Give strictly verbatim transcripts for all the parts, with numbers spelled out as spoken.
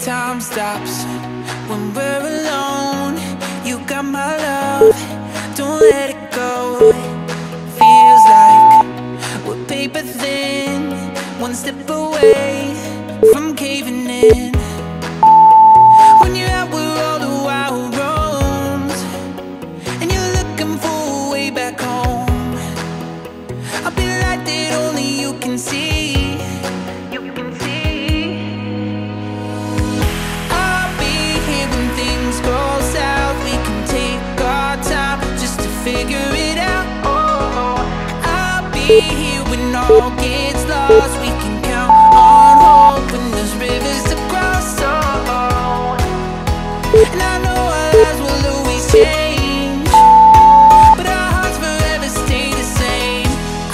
Time stops when we're alone. You got my love, don't let it go. Feels like we're paper thin, one step away from caving in. When you're out where all the wild roams, and you're looking for a way back home, I'll be like that only you can see. Here when all gets lost, we can count on hope when there's rivers to cross. Oh, and I know our lives will always change, but our hearts forever stay the same.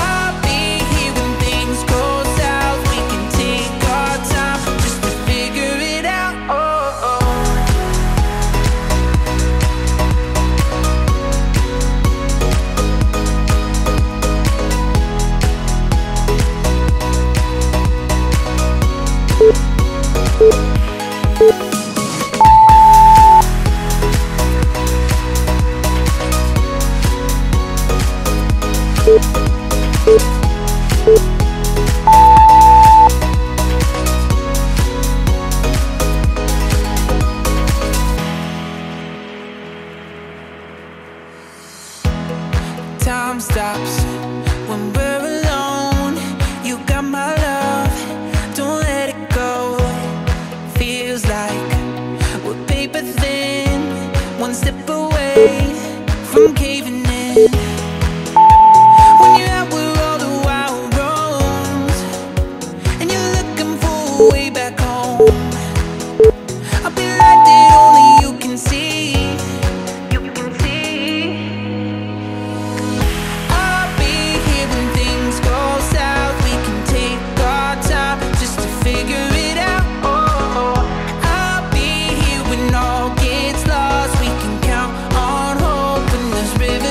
I'll be here when things go south. We can take our time just to figure it out. Oh, time stops when we're alone. You got my love, don't let it go. Feels like we're paper thin, one step away from caving in. When you're out where all the wild roams, and you're looking for a way back home, I'll be like that only you can see. It's lost, we can count on hope when there's rivers.